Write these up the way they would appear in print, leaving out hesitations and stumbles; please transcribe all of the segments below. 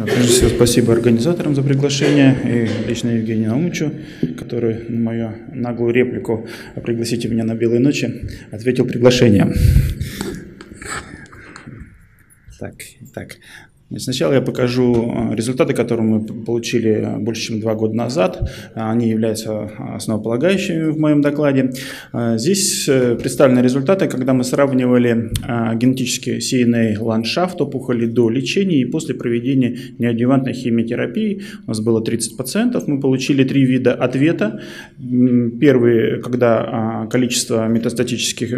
Прежде всего, спасибо организаторам за приглашение и лично Евгению Наумовичу, который на мою наглую реплику «Пригласите меня на белые ночи» ответил приглашением. Так. Сначала я покажу результаты, которые мы получили больше чем 2 года назад. Они являются основополагающими в моем докладе. Здесь представлены результаты, когда мы сравнивали генетический CNA ландшафт опухоли до лечения и после проведения неоадъювантной химиотерапии. У нас было 30 пациентов, мы получили 3 вида ответа. Первый, когда количество метастатических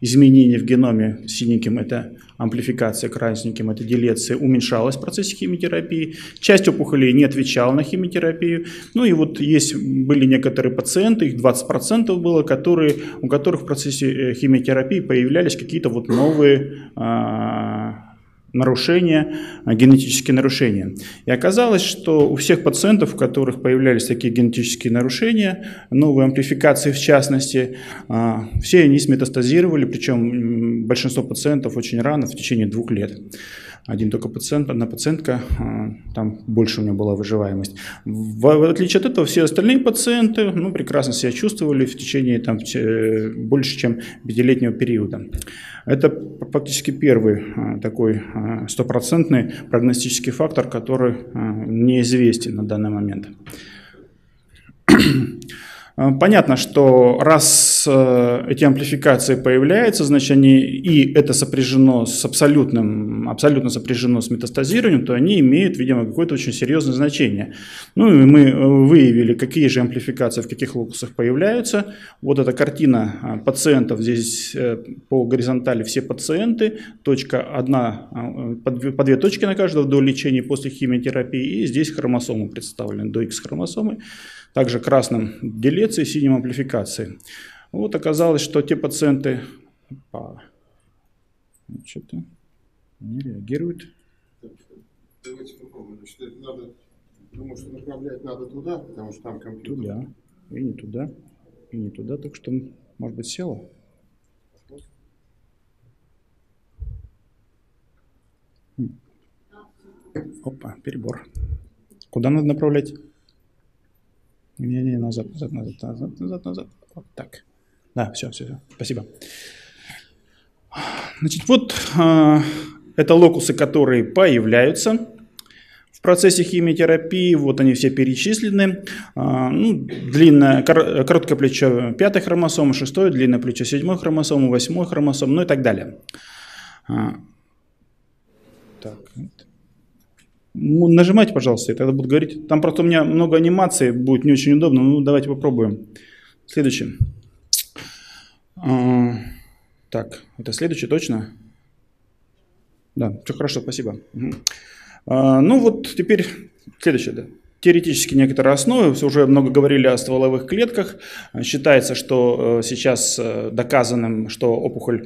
изменений в геноме синеньким – это амплификация, красненьким – это делеция, уменьшалась в процессе химиотерапии. Часть опухолей не отвечала на химиотерапию. Ну и вот были некоторые пациенты, их 20% было, у которых в процессе химиотерапии появлялись какие-то новые нарушения, генетические нарушения. И оказалось, что у всех пациентов, у которых появлялись такие генетические нарушения, новые амплификации в частности, все они метастазировали, причем большинство пациентов очень рано, в течение 2 лет. Одна пациентка, там больше у нее была выживаемость. В отличие от этого, все остальные пациенты прекрасно себя чувствовали в течение больше, чем 5-летнего периода. Это фактически первый такой стопроцентный прогностический фактор, который неизвестен на данный момент. Понятно, что раз эти амплификации появляются, значит, это сопряжено с абсолютно сопряжено с метастазированием, то они имеют, видимо, какое-то очень серьезное значение. Ну и мы выявили, какие же амплификации в каких локусах появляются. Вот эта картина пациентов, здесь по горизонтали все пациенты, по 2 точки на каждого до лечения после химиотерапии, и здесь хромосомы представлены, до X-хромосомы. Также красным делеции, синим амплификации. Вот оказалось, что те пациенты что-то не реагируют. Давайте попробуем. Значит, думаю, что направлять надо туда, потому что там компьютер. Туда, и не туда, и не туда. Так что, может быть, село? Опа, перебор. Куда надо направлять? Не, назад. Вот так. Да, все. Спасибо. Значит, вот это локусы, которые появляются в процессе химиотерапии. Вот они все перечислены. Короткое плечо 5-й хромосомы, 6-й, длинное плечо 7-й хромосомы, 8-й хромосом, ну и так далее. Так, нажимайте, пожалуйста, я тогда буду говорить. Там просто у меня много анимаций, будет не очень удобно. Давайте попробуем. Следующий. Так, это следующий точно? Да, все хорошо, спасибо. Теперь следующее, да. Теоретически некоторые основы, уже много говорили о стволовых клетках. Считается, что сейчас доказанным, что опухоль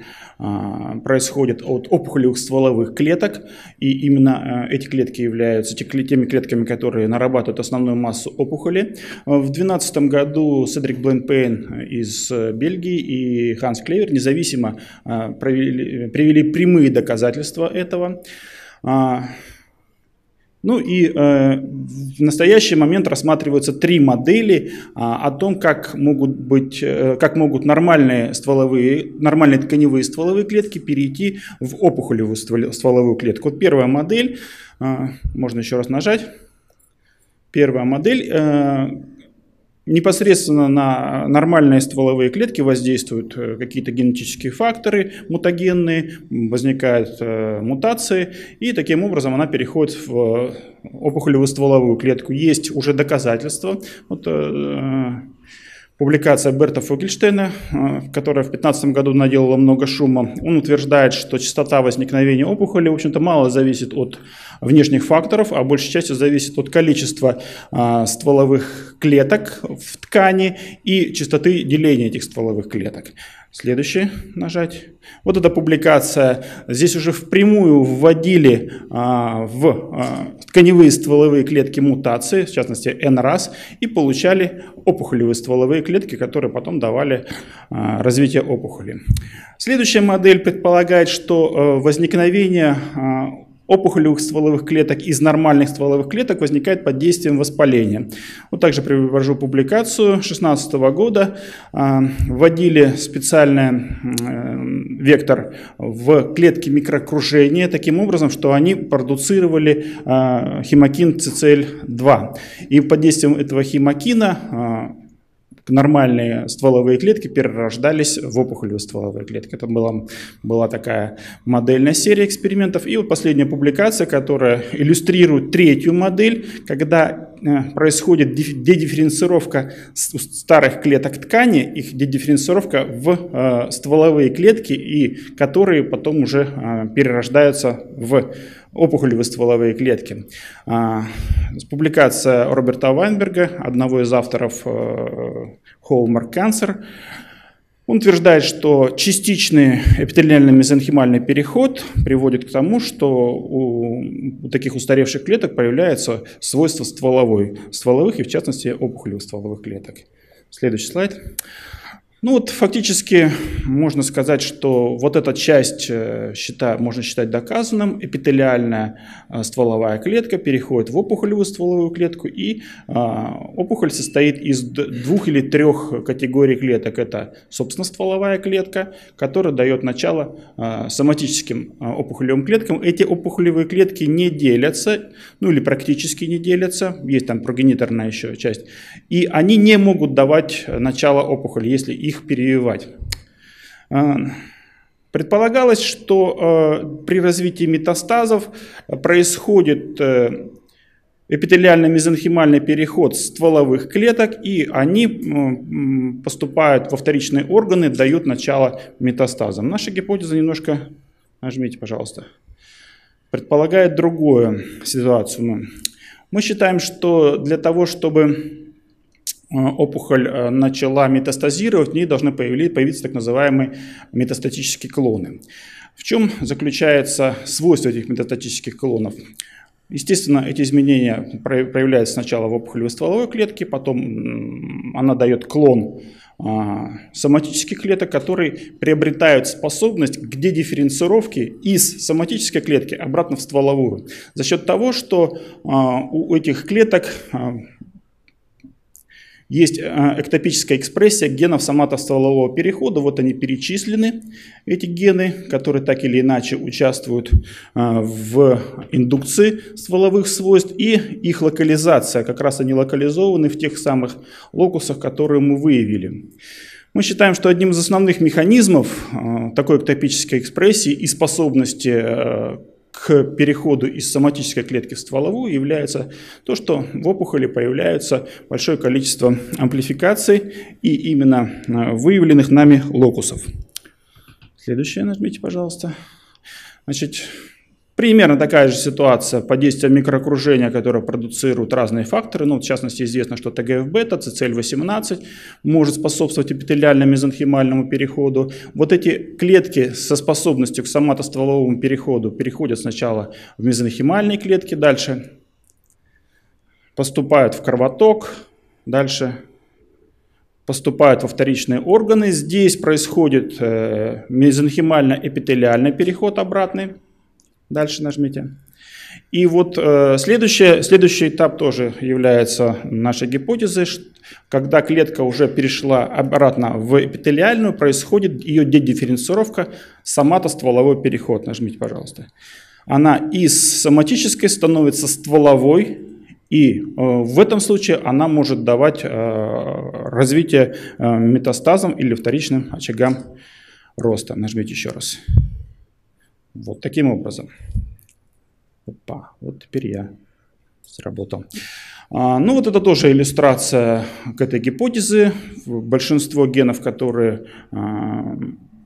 происходит от опухолевых стволовых клеток. И именно эти клетки являются теми клетками, которые нарабатывают основную массу опухоли. В 2012 году Седрик Бленпейн из Бельгии и Ханс Клевер независимо привели прямые доказательства этого. В настоящий момент рассматриваются 3 модели о том, как могут нормальные тканевые стволовые клетки перейти в опухолевую стволовую клетку. Вот первая модель, можно еще раз нажать, первая модель. Непосредственно на нормальные стволовые клетки воздействуют какие-то генетические факторы мутагенные, возникают мутации, и таким образом она переходит в опухолевую стволовую клетку. Есть уже доказательства. Публикация Берта Фугельштейна, которая в 2015 году наделала много шума, он утверждает, что частота возникновения опухоли, в общем-то, мало зависит от внешних факторов, а большей частью зависит от количества стволовых клеток в ткани и частоты деления этих стволовых клеток. Следующий нажать. Вот эта публикация. Здесь уже впрямую вводили в тканевые стволовые клетки мутации, в частности NRAS, и получали опухолевые стволовые клетки, которые потом давали развитие опухоли. Следующая модель предполагает, что возникновение опухолевых стволовых клеток из нормальных стволовых клеток возникает под действием воспаления. Вот также привожу публикацию 2016 года. Вводили специальный вектор в клетки микрокружения таким образом, что они продуцировали химокин CCL2. И под действием этого химокина нормальные стволовые клетки перерождались в опухолевые стволовые клетки. Это была такая модельная серия экспериментов. И вот последняя публикация, которая иллюстрирует третью модель, когда происходит дедифференцировка старых клеток ткани, их дедифференцировка в стволовые клетки, и которые потом уже перерождаются в опухолевые стволовые клетки. Публикация Роберта Вайнберга, одного из авторов Hallmark Cancer. Он утверждает, что частичный эпителиально-мезонхимальный переход приводит к тому, что у таких устаревших клеток появляются свойства стволовых и, в частности, опухолевых стволовых клеток. Следующий слайд. Ну вот фактически можно сказать, что вот эта часть можно считать доказанным. Эпителиальная стволовая клетка переходит в опухолевую стволовую клетку, и опухоль состоит из двух или трех категорий клеток. Это, собственно, стволовая клетка, которая дает начало соматическим опухолевым клеткам. Эти опухолевые клетки не делятся, ну или практически не делятся, есть там прогениторная еще часть, и они не могут давать начало опухоли, если их перевивать. Предполагалось, что при развитии метастазов происходит эпителиально-мезонхимальный переход стволовых клеток, и они поступают во вторичные органы, дают начало метастазам. Наша гипотеза немножко, нажмите, пожалуйста, предполагает другую ситуацию. Мы считаем, что для того, чтобы опухоль начала метастазировать, в ней должны появиться так называемые метастатические клоны. В чем заключается свойство этих метастатических клонов? Естественно, эти изменения проявляются сначала в опухолевой стволовой клетке, потом она дает клон соматических клеток, которые приобретают способность к дедифференцировке из соматической клетки обратно в стволовую. За счет того, что у этих клеток есть эктопическая экспрессия генов соматостволового перехода. Вот они перечислены, эти гены, которые так или иначе участвуют в индукции стволовых свойств. И их локализация, как раз они локализованы в тех самых локусах, которые мы выявили. Мы считаем, что одним из основных механизмов такой эктопической экспрессии и способности к переходу из соматической клетки в стволовую является то, что в опухоли появляется большое количество амплификаций и именно выявленных нами локусов. Следующее нажмите, пожалуйста. Значит, примерно такая же ситуация под действием микроокружения, которое продуцируют разные факторы. Ну, в частности, известно, что ТГФ-бета, ЦЦЛ-18 может способствовать эпителиально-мезонхимальному переходу. Вот эти клетки со способностью к соматостволовому переходу переходят сначала в мезонхимальные клетки, дальше поступают в кровоток, дальше поступают во вторичные органы. Здесь происходит мезонхимально-эпителиальный переход обратный. Дальше нажмите. И вот следующий этап тоже является нашей гипотезой, когда клетка уже перешла обратно в эпителиальную, происходит ее дедифференцировка, соматостволовой переход. Нажмите, пожалуйста. Она из соматической становится стволовой, и в этом случае она может давать развитие метастазам или вторичным очагам роста. Нажмите еще раз. Вот таким образом. Опа, вот теперь я сработал. Ну вот это тоже иллюстрация к этой гипотезе. Большинство генов, которые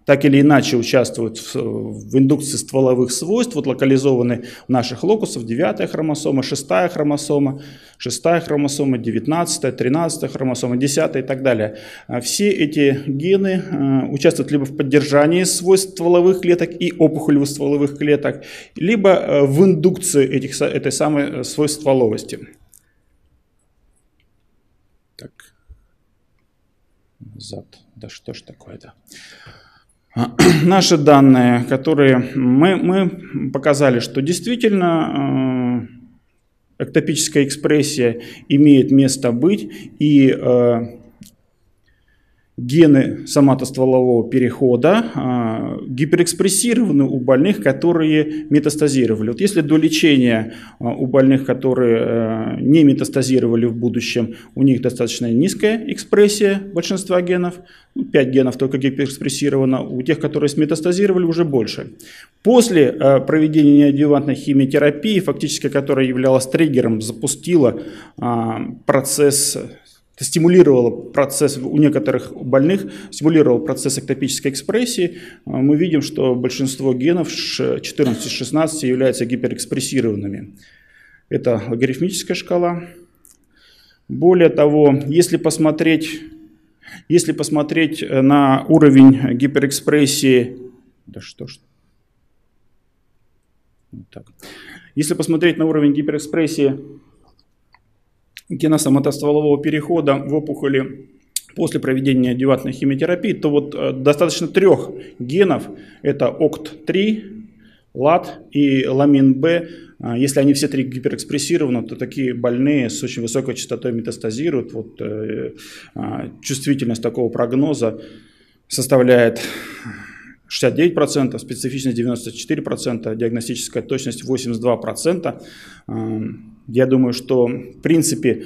так или иначе участвуют в индукции стволовых свойств, вот локализованы в наших локусах 9-я хромосома, 6-я хромосома, 6-я хромосома, 19-я, 13-я хромосома, 10-я и так далее. Все эти гены участвуют либо в поддержании свойств стволовых клеток и опухолевых стволовых клеток, либо в индукции этой самой свойств стволовости. Так, назад, да что ж такое-то. Наши данные, которые мы показали, что действительно эктопическая экспрессия имеет место быть, и гены соматостволового перехода гиперэкспрессированы у больных, которые метастазировали. Вот если до лечения у больных, которые не метастазировали в будущем, у них достаточно низкая экспрессия большинства генов, 5 генов только гиперэкспрессировано, у тех, которые сметастазировали, уже больше. После проведения неоадъювантной химиотерапии, фактически которая являлась триггером, запустила процесс, стимулировало процесс у некоторых больных, стимулировал процесс эктопической экспрессии. Мы видим, что большинство генов 14 из 16 являются гиперэкспрессированными. Это логарифмическая шкала. Более того, если посмотреть на уровень гиперэкспрессии, если посмотреть на уровень гиперэкспрессии гена соматостволового перехода в опухоли после проведения неоадъювантной химиотерапии, то вот достаточно 3 генов, это ОКТ-3, ЛАТ и ЛАМИН-Б, если они все 3 гиперэкспрессированы, то такие больные с очень высокой частотой метастазируют. Вот, чувствительность такого прогноза составляет 69%, специфичность 94%, диагностическая точность 82%. Я думаю, что в принципе,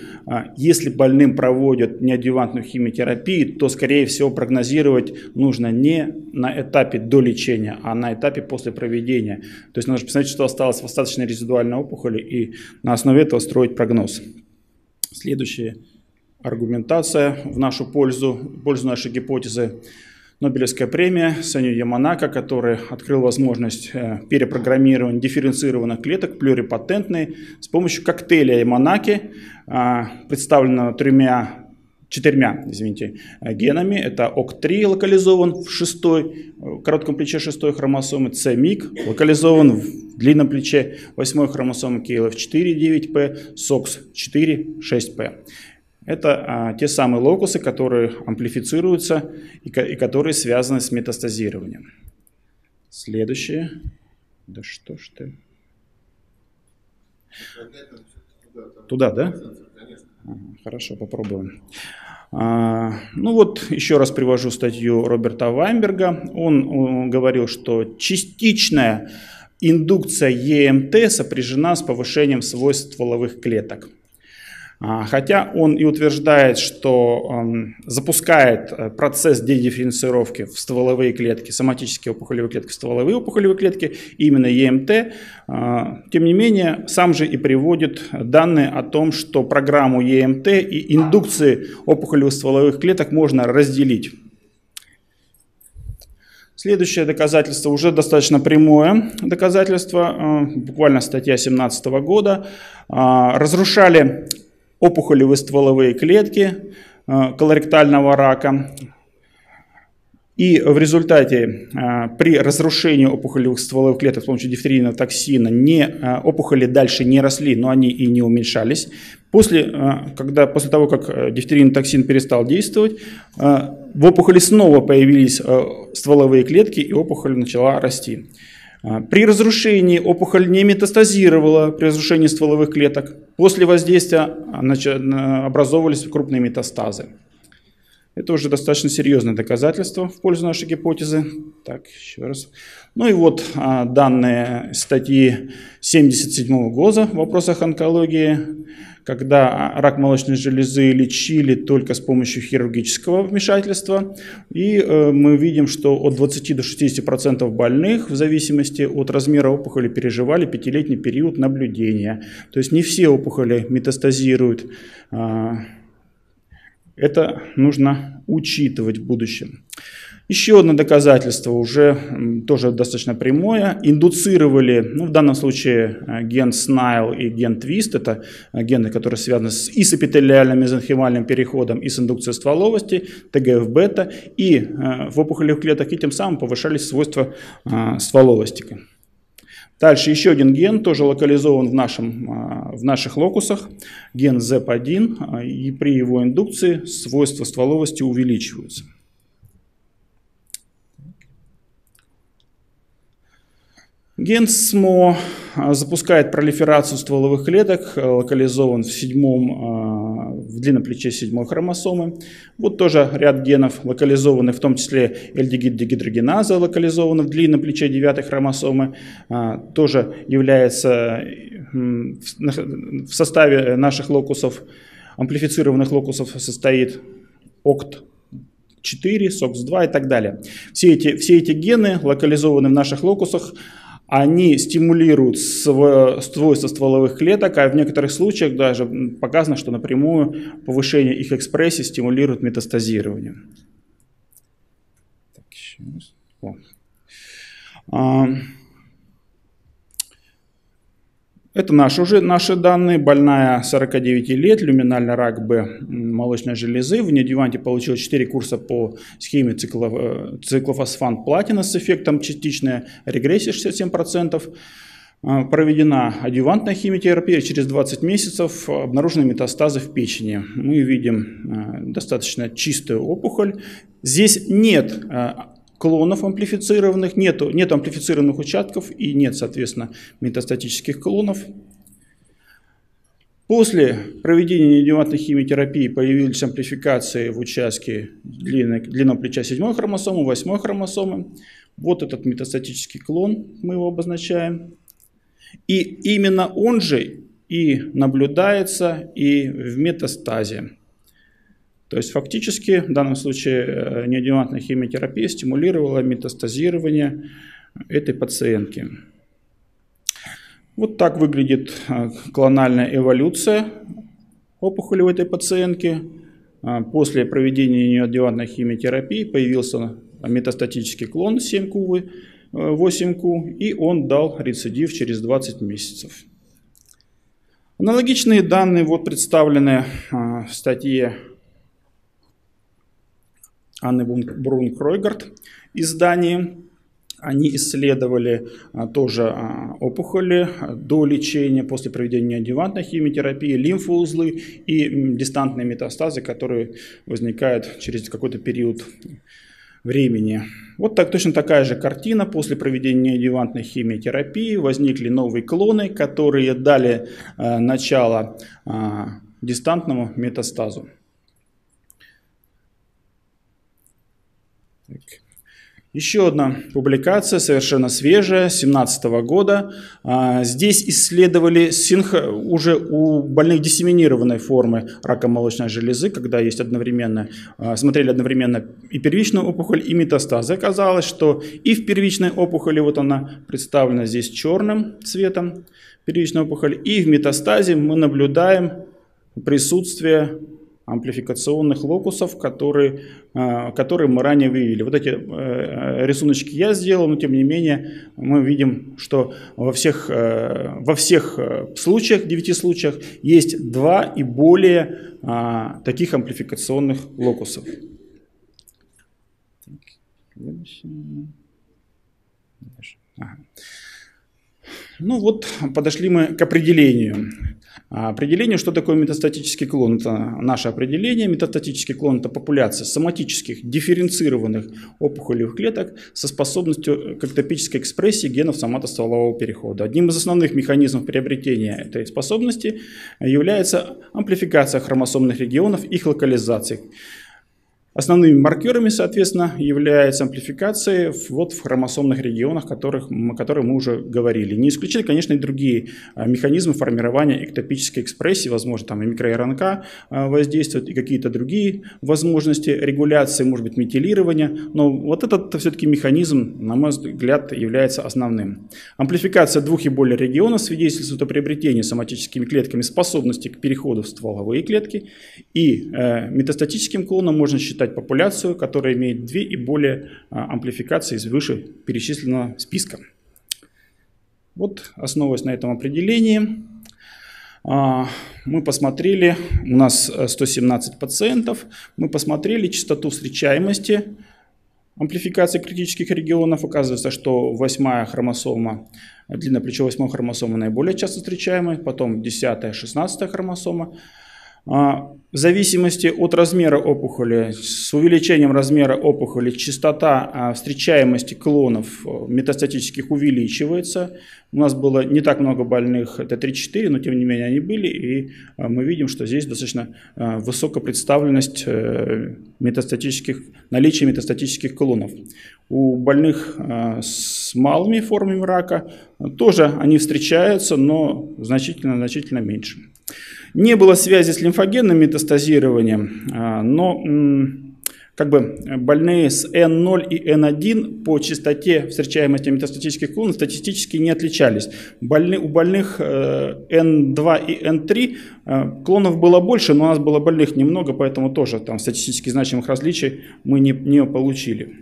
если больным проводят неоадъювантную химиотерапию, то скорее всего прогнозировать нужно не на этапе до лечения, а на этапе после проведения. То есть нужно посмотреть, что осталось в остаточной резидуальной опухоли, и на основе этого строить прогноз. Следующая аргументация в нашу пользу, в пользу нашей гипотезы. Нобелевская премия Саню Ямонака, который открыл возможность перепрограммирования дифференцированных клеток плюрипатентной с помощью коктейля Ямонаки, представленного 4 генами. Это ОКТ-3 локализован в коротком плече 6 хромосомы, СМИК локализован в длинном плече 8 хромосомы, КЛФ4-9П, СОКС-4-6П. Это те самые локусы, которые амплифицируются и которые связаны с метастазированием. Следующее. Туда, да? Ага, хорошо, попробуем. Ну вот, еще раз привожу статью Роберта Вайнберга. Он говорил, что частичная индукция ЕМТ сопряжена с повышением свойств стволовых клеток. Хотя он и утверждает, что он запускает процесс дедифференцировки в стволовые клетки, соматические опухолевые клетки, стволовые опухолевые клетки, именно ЕМТ, тем не менее, сам же и приводит данные о том, что программу ЕМТ и индукции опухолевых стволовых клеток можно разделить. Следующее доказательство, уже достаточно прямое доказательство, буквально статья 2017 года, разрушали опухолевые стволовые клетки колоректального рака. И в результате при разрушении опухолевых стволовых клеток с помощью дифтерийного токсина опухоли дальше не росли, но они и не уменьшались. После того, как дифтерийный токсин перестал действовать, в опухоли снова появились стволовые клетки, и опухоль начала расти. При разрушении опухоль не метастазировала, при разрушении стволовых клеток. После воздействия образовывались крупные метастазы. Это уже достаточно серьезное доказательство в пользу нашей гипотезы. Так, еще раз. Ну и вот данные статьи 1977 года в вопросах онкологии, когда рак молочной железы лечили только с помощью хирургического вмешательства. И мы видим, что от 20 до 60% больных, в зависимости от размера опухоли, переживали 5-летний период наблюдения. То есть не все опухоли метастазируют. Это нужно учитывать в будущем. Еще одно доказательство, уже тоже достаточно прямое. Индуцировали, в данном случае, ген SNILE и ген TWIST. Это гены, которые связаны и с эпителиальным мезонхимальным переходом, и с индукцией стволовости, ТГФ-бета, и в опухолевых клетках, и тем самым повышались свойства стволовости. Дальше еще один ген, тоже локализован в наших локусах, ген ZEP1, и при его индукции свойства стволовости увеличиваются. Ген СМО запускает пролиферацию стволовых клеток, локализован в длинном плече 7 хромосомы. Вот тоже ряд генов локализованы, в том числе ЛДГ-дегидрогеназа локализована в длинном плече 9 хромосомы. Тоже является в составе наших локусов, амплифицированных локусов состоит ОКТ-4, СОКС-2 и так далее. Все эти гены локализованы в наших локусах. Они стимулируют свойства стволовых клеток, а в некоторых случаях даже показано, что напрямую повышение их экспрессии стимулирует метастазирование. Так, еще раз. Это наши данные. Больная 49 лет, люминальный рак Б молочной железы. В неоадъюванте получила 4 курса по схеме циклофосфан платина с эффектом частичная регрессия 67%. Проведена адъювантная химиотерапия. Через 20 месяцев обнаружены метастазы в печени. Мы видим достаточно чистую опухоль. Здесь нет клонов амплифицированных, нет амплифицированных участков и нет, соответственно, метастатических клонов. После проведения неоадъювантной химиотерапии появились амплификации в участке длинного плеча 7 хромосомы, 8 хромосомы. Вот этот метастатический клон, мы его обозначаем. И именно он же и наблюдается и в метастазе. То есть фактически в данном случае неоадъювантная химиотерапия стимулировала метастазирование этой пациентки. Вот так выглядит клональная эволюция опухоли у этой пациентки. После проведения неоадъювантной химиотерапии появился метастатический клон 7Q, 8Q, и он дал рецидив через 20 месяцев. Аналогичные данные вот представлены в статье Анны Брунк Ройгарт из Дании. Они исследовали тоже опухоли до лечения, после проведения неоадъювантной химиотерапии, лимфоузлы и дистантные метастазы, которые возникают через какой-то период времени. Вот так, точно такая же картина. После проведения неоадъювантной химиотерапии возникли новые клоны, которые дали начало дистантному метастазу. Еще одна публикация, совершенно свежая, 2017 года. Здесь исследовали уже у больных диссеминированной формы рака молочной железы, когда есть смотрели одновременно и первичную опухоль, и метастазы. Оказалось, что и в первичной опухоли, вот она представлена здесь черным цветом, первичная опухоль, и в метастазе мы наблюдаем присутствие амплификационных локусов, которые мы ранее выявили. Вот эти рисуночки я сделал, но тем не менее мы видим, что во всех случаях, 9 случаях, есть 2 и более таких амплификационных локусов. Ну вот, подошли мы к определению. Определение, что такое метастатический клон. Это наше определение. Метастатический клон – это популяция соматических дифференцированных опухолевых клеток со способностью к эктопической экспрессии генов соматостволового перехода. Одним из основных механизмов приобретения этой способности является амплификация хромосомных регионов и их локализации. Основными маркерами, соответственно, являются амплификации вот в хромосомных регионах, о которых мы уже говорили. Не исключены, конечно, и другие механизмы формирования эктопической экспрессии, возможно, там и микро-РНК воздействуют, и какие-то другие возможности регуляции, может быть, метилирования. Но вот этот все-таки механизм, на мой взгляд, является основным. Амплификация 2 и более регионов свидетельствует о приобретении соматическими клетками способности к переходу в стволовые клетки, и метастатическим клоном можно считать популяцию, которая имеет 2 и более амплификаций из вышеперечисленного списка. Вот, основываясь на этом определении, мы посмотрели, у нас 117 пациентов, мы посмотрели частоту встречаемости амплификации критических регионов. Оказывается, что 8-я хромосома, длинноплечо 8-й хромосома наиболее часто встречаемая, потом 10-я, 16-я хромосома. В зависимости от размера опухоли, с увеличением размера опухоли, частота встречаемости клонов метастатических увеличивается. У нас было не так много больных Т3-4, но тем не менее они были, и мы видим, что здесь достаточно высокая представленность наличия метастатических клонов. У больных с малыми формами рака тоже они встречаются, но значительно меньше. Не было связи с лимфогенным метастазированием, но как бы больные с N0 и N1 по частоте встречаемости метастатических клонов статистически не отличались. У больных N2 и N3 клонов было больше, но у нас было больных немного, поэтому тоже там статистически значимых различий мы не получили.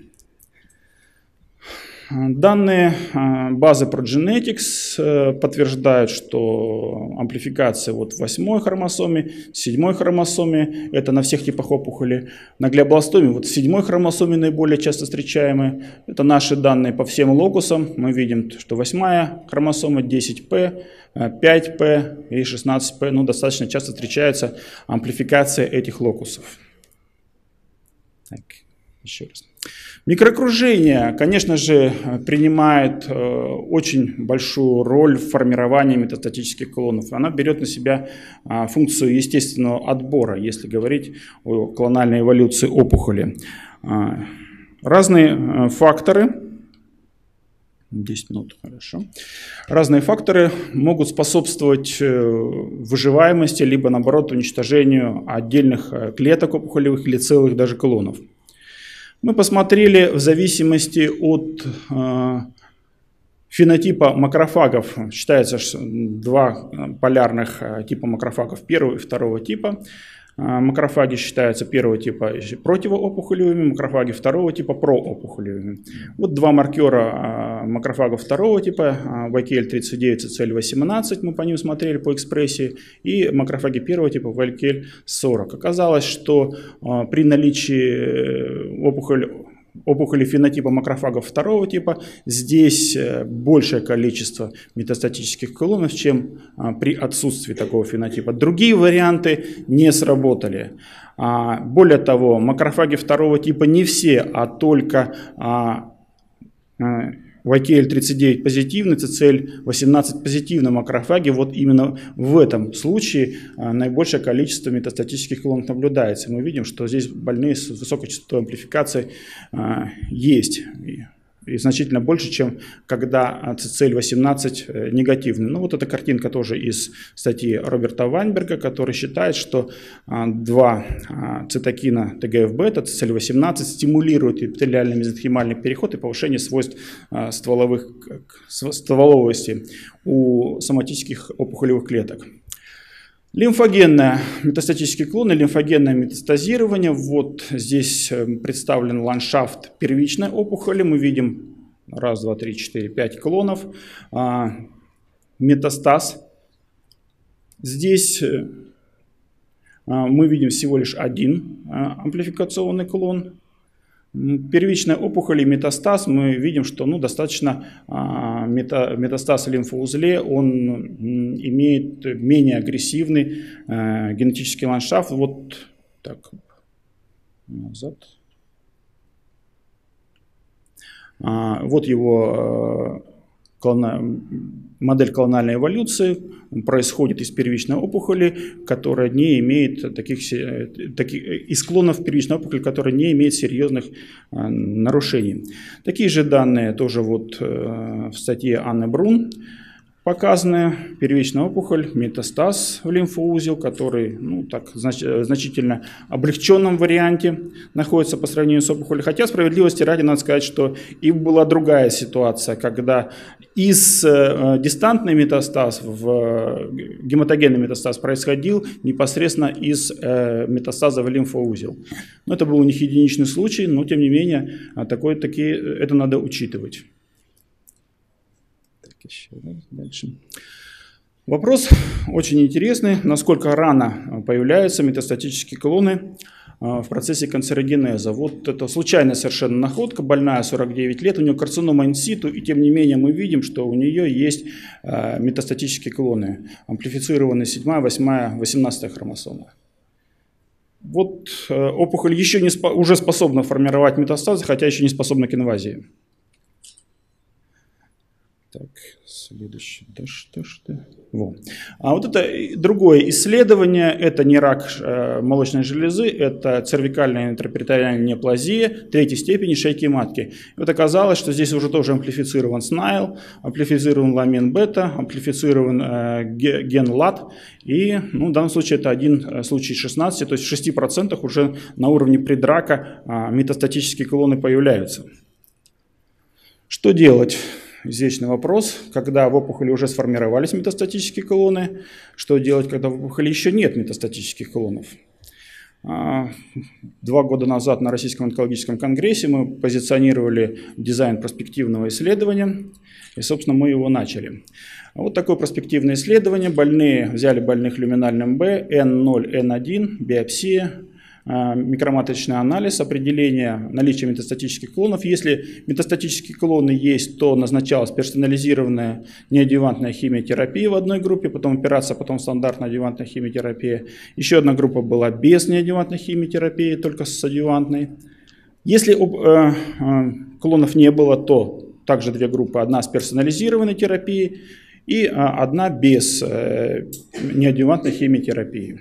Данные базы Progenetics подтверждают, что амплификация в 8-й хромосоме, 7-й хромосоме, это на всех типах опухоли, на глиобластоме, в 7-й хромосоме наиболее часто встречаемые, это наши данные по всем локусам, мы видим, что 8-я хромосома, 10П, 5П и 16П, ну, достаточно часто встречается амплификация этих локусов. Так, еще раз. Микроокружение, конечно же, принимает очень большую роль в формировании метастатических клонов. Она берет на себя функцию естественного отбора, если говорить о клональной эволюции опухоли. Разные факторы. 10 минут, хорошо. Разные факторы могут способствовать выживаемости, либо наоборот уничтожению отдельных клеток опухолевых или целых даже клонов. Мы посмотрели в зависимости от фенотипа макрофагов. Считается два полярных типа макрофагов, первого и второго типа. Макрофаги считаются первого типа противоопухолевыми, макрофаги второго типа проопухолевыми. Вот два маркера макрофагов второго типа, VKL 39 и CCL-18, мы по ним смотрели по экспрессии, и макрофаги первого типа VKL 40. Оказалось, что при наличии опухоли фенотипа макрофагов второго типа, здесь большее количество метастатических клонов, чем при отсутствии такого фенотипа. Другие варианты не сработали. Более того, макрофаги второго типа не все, а только VKL39 позитивный, CCL18 позитивный макрофаги, вот именно в этом случае наибольшее количество метастатических клонов наблюдается. Мы видим, что здесь больные с высокой частотой амплификации есть, и значительно больше, чем когда CCL18 негативный. Ну вот эта картинка тоже из статьи Роберта Вайнберга, который считает, что два цитокина ТГФ-бета, CCL18, стимулируют эпителиальный мезенхимальный переход и повышение свойств стволовости у соматических опухолевых клеток. Лимфогенные метастатические клоны, лимфогенное метастазирование. Вот здесь представлен ландшафт первичной опухоли. Мы видим 1, 2, 3, 4, 5 клонов. Метастаз. Здесь мы видим всего лишь один амплификационный клон. Первичная опухоль и метастаз, мы видим, что достаточно метастаз в лимфоузле, он имеет менее агрессивный генетический ландшафт. Вот так, назад. Вот его модель клональной эволюции происходит из первичной опухоли, которая не имеет из клонов первичной опухоли, которая не имеет серьезных нарушений. Такие же данные тоже вот в статье Анны Брун показаны. Первичная опухоль, метастаз в лимфоузел, который значительно облегченном варианте находится по сравнению с опухолью. Хотя справедливости ради надо сказать, что и была другая ситуация, когда из дистантный метастаз в гематогенный метастаз происходил непосредственно из метастаза в лимфоузел. Но это был у них единичный случай, но тем не менее это надо учитывать. Дальше. Вопрос очень интересный. Насколько рано появляются метастатические клоны в процессе канцерогенеза? Вот это случайная совершенно находка. Больная 49 лет, у нее карцинома инситу, и тем не менее мы видим, что у нее есть метастатические клоны. Амплифицированы 7, 8, 18 хромосома. Вот опухоль еще не уже способна формировать метастазы, хотя еще не способна к инвазии. Так, следующий. А вот это другое исследование, это не рак молочной железы, это цервикальная интрапитериальная неоплазия третьей степени шейки матки. И вот оказалось, что здесь уже тоже амплифицирован SNIL, амплифицирован ламин-бета, амплифицирован ген ЛАТ. И в данном случае это один случай из 16, то есть в 6% уже на уровне предрака метастатические клоны появляются. Что делать? Извечный вопрос, когда в опухоли уже сформировались метастатические клоны, что делать, когда в опухоли еще нет метастатических клонов? 2 года назад на Российском онкологическом конгрессе мы позиционировали дизайн проспективного исследования, и, собственно, мы его начали. Вот такое проспективное исследование. Взяли больных люминальным Б, N0, N1, биопсия, микроматричный анализ, определение наличия метастатических клонов. Если метастатические клоны есть, то назначалась персонализированная неадъювантная химиотерапия в одной группе, потом операция, потом стандартная адъювантная химиотерапия. Еще одна группа была без неадъювантной химиотерапии, только с адъювантной. Если клонов не было, то также 2 группы. Одна с персонализированной терапией и одна без неадъювантной химиотерапии.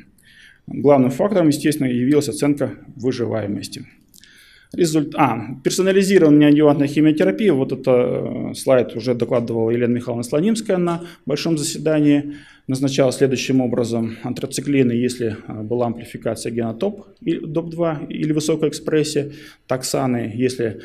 Главным фактором, естественно, явилась оценка выживаемости. Персонализированная неадъювантная химиотерапия. Вот этот слайд уже докладывала Елена Михайловна Слонимская на большом заседании. Назначала следующим образом: антрациклины, если была амплификация гена ТОП, ДОП2 или высокая экспрессия, токсаны, если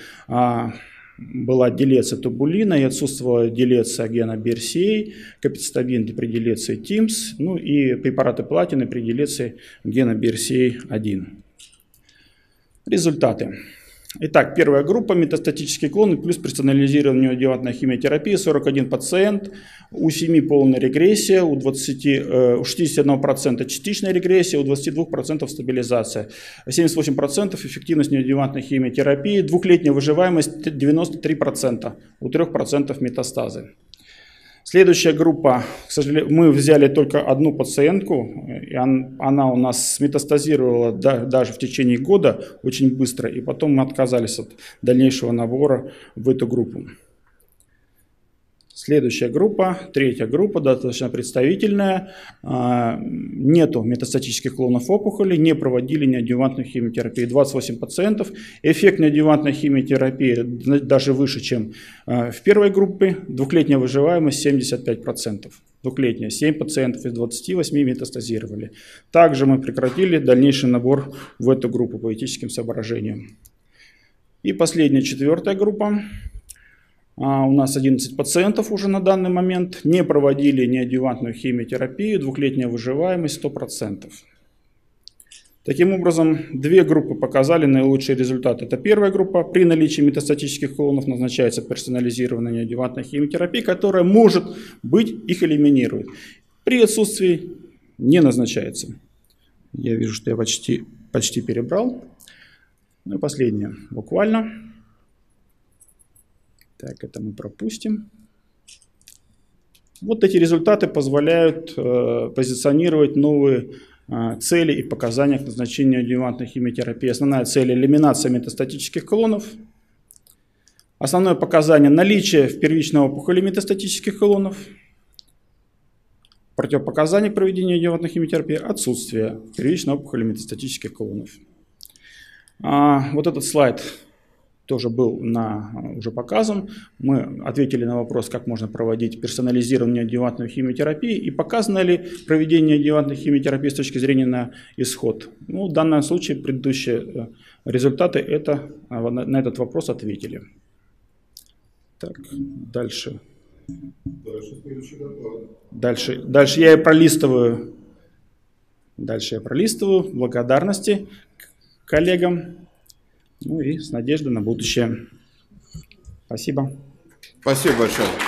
была делеция тубулина и отсутствовала делеция гена BRCA, капицитабин при делеции ТИМС, ну и препараты платины при делеции гена BRCA1. Результаты. Итак, первая группа, метастатические клоны плюс персонализированная неадъювантная химиотерапия, 41 пациент, у 7 полная регрессия, у 61% частичная регрессия, у 22% стабилизация, 78% эффективность неадъювантной химиотерапии, 2-летняя выживаемость 93%, у 3% метастазы. Следующая группа, к сожалению, мы взяли только одну пациентку, и она у нас метастазировала даже в течение года очень быстро, и потом мы отказались от дальнейшего набора в эту группу. Следующая группа, третья группа, достаточно представительная, нету метастатических клонов опухоли, не проводили неадъювантную химиотерапию, 28 пациентов. Эффект неадъювантной химиотерапии даже выше, чем в первой группе, 2-летняя выживаемость 75%. 2-летняя, 7 пациентов из 28 метастазировали. Также мы прекратили дальнейший набор в эту группу по этическим соображениям. И последняя, четвертая группа. У нас 11 пациентов уже на данный момент, не проводили неадъювантную химиотерапию, 2-летняя выживаемость 100%. Таким образом, 2 группы показали наилучшие результаты. Это первая группа. При наличии метастатических клонов назначается персонализированная неадъювантная химиотерапия, которая, может быть, их элиминирует. При отсутствии не назначается. Я вижу, что я почти перебрал. Ну и последнее, буквально. Так, это мы пропустим. Вот эти результаты позволяют позиционировать новые цели и показания к назначению неадъювантной химиотерапии. Основная цель – элиминация метастатических клонов. Основное показание – наличие в первичной опухоли метастатических клонов. Противопоказание к проведению неадъювантной химиотерапии – отсутствие первичной опухоли метастатических клонов. Вот этот слайд тоже был уже показан. Мы ответили на вопрос, как можно проводить персонализированную неадъювантную химиотерапию и показано ли проведение неадъювантной химиотерапии с точки зрения на исход. В данном случае предыдущие результаты на этот вопрос ответили. Так, дальше. Дальше я пролистываю. Благодарности коллегам. Ну и с надеждой на будущее. Спасибо. Спасибо большое.